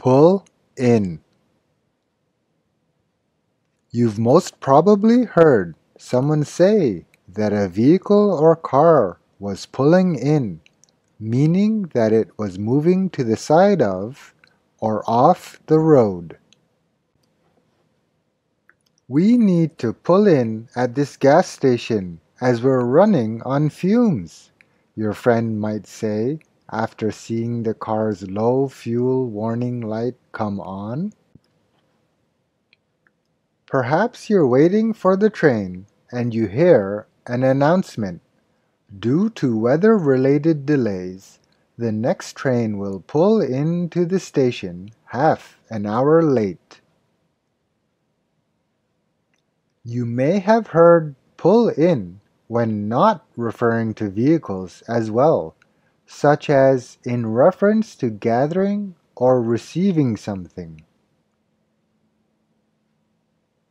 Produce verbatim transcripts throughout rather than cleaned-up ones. Pull in. You've most probably heard someone say that a vehicle or car was pulling in, meaning that it was moving to the side of or off the road. We need to pull in at this gas station as we're running on fumes, your friend might say after seeing the car's low fuel warning light come on. Perhaps you're waiting for the train and you hear an announcement. Due to weather-related delays, the next train will pull into the station half an hour late. You may have heard pull in when not referring to vehicles as well, such as in reference to gathering or receiving something.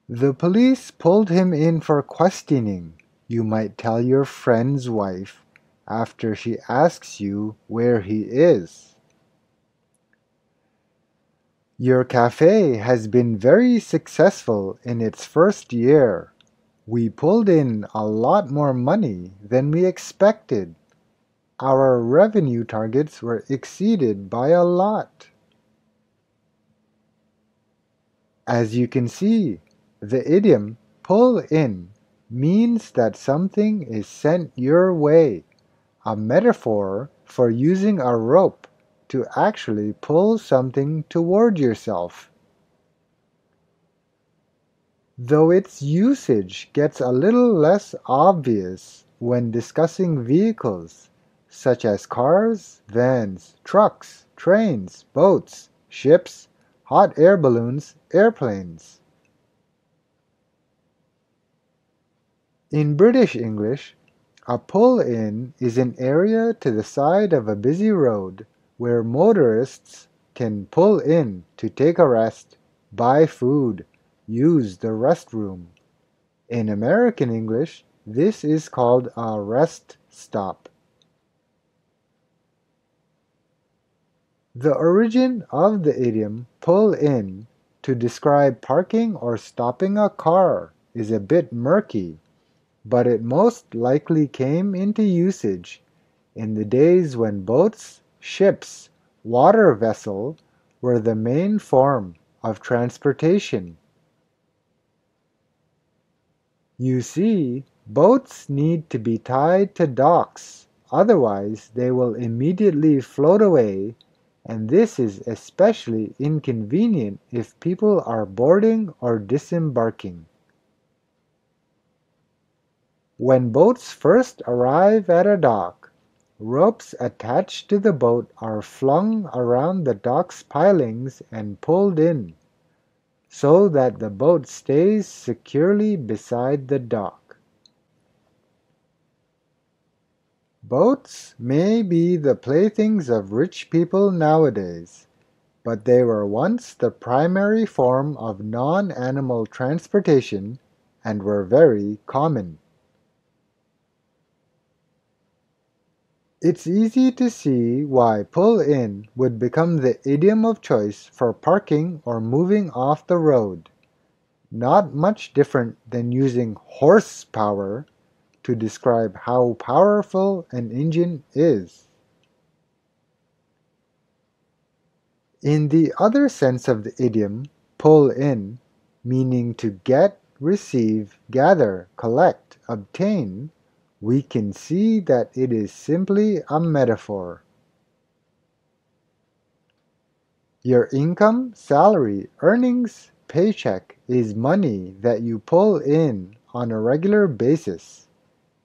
The police pulled him in for questioning, you might tell your friend's wife after she asks you where he is. Your cafe has been very successful in its first year. We pulled in a lot more money than we expected. Our revenue targets were exceeded by a lot. As you can see, the idiom pull in means that something is sent your way, a metaphor for using a rope to actually pull something toward yourself. Though its usage gets a little less obvious when discussing vehicles, such as cars, vans, trucks, trains, boats, ships, hot air balloons, airplanes. In British English, a pull-in is an area to the side of a busy road where motorists can pull in to take a rest, buy food, use the restroom. In American English, this is called a rest stop. The origin of the idiom pull in to describe parking or stopping a car is a bit murky, but it most likely came into usage in the days when boats, ships, water vessel were the main form of transportation. You see, boats need to be tied to docks, otherwise they will immediately float away, and this is especially inconvenient if people are boarding or disembarking. When boats first arrive at a dock, ropes attached to the boat are flung around the dock's pilings and pulled in, so that the boat stays securely beside the dock. Boats may be the playthings of rich people nowadays, but they were once the primary form of non-animal transportation and were very common. It's easy to see why pull-in would become the idiom of choice for parking or moving off the road. Not much different than using horsepower to describe how powerful an engine is. In the other sense of the idiom, pull-in, meaning to get, receive, gather, collect, obtain, we can see that it is simply a metaphor. Your income, salary, earnings, paycheck is money that you pull in on a regular basis.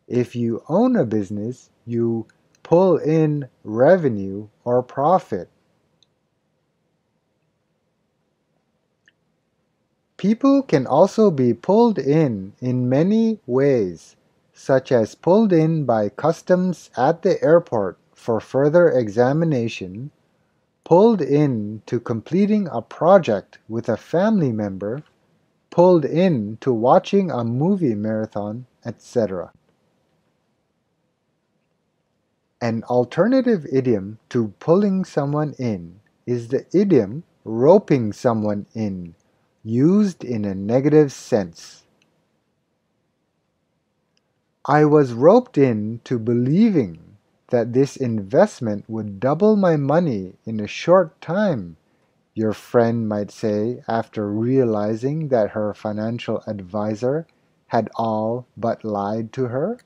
If you own a business, you pull in revenue or profit. People can also be pulled in in many ways, such as pulled in by customs at the airport for further examination, pulled in to completing a project with a family member, pulled in to watching a movie marathon, et cetera. An alternative idiom to pulling someone in is the idiom roping someone in, used in a negative sense. I was roped into believing that this investment would double my money in a short time, your friend might say after realizing that her financial advisor had all but lied to her.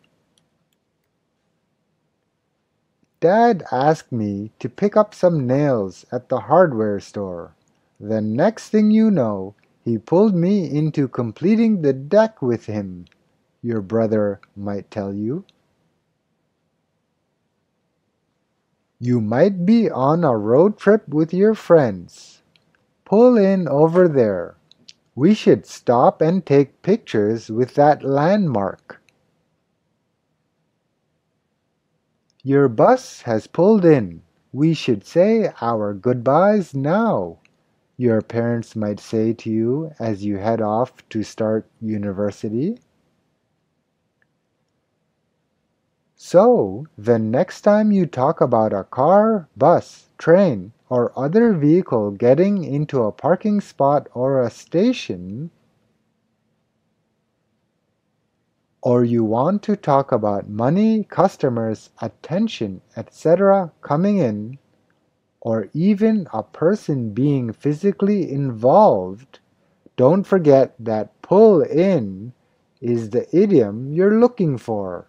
Dad asked me to pick up some nails at the hardware store. The next thing you know, he pulled me into completing the deck with him, your brother might tell you. You might be on a road trip with your friends. Pull in over there. We should stop and take pictures with that landmark. Your bus has pulled in. We should say our goodbyes now, your parents might say to you as you head off to start university. So, the next time you talk about a car, bus, train, or other vehicle getting into a parking spot or a station, or you want to talk about money, customers, attention, et cetera coming in, or even a person being physically involved, don't forget that pull in is the idiom you're looking for.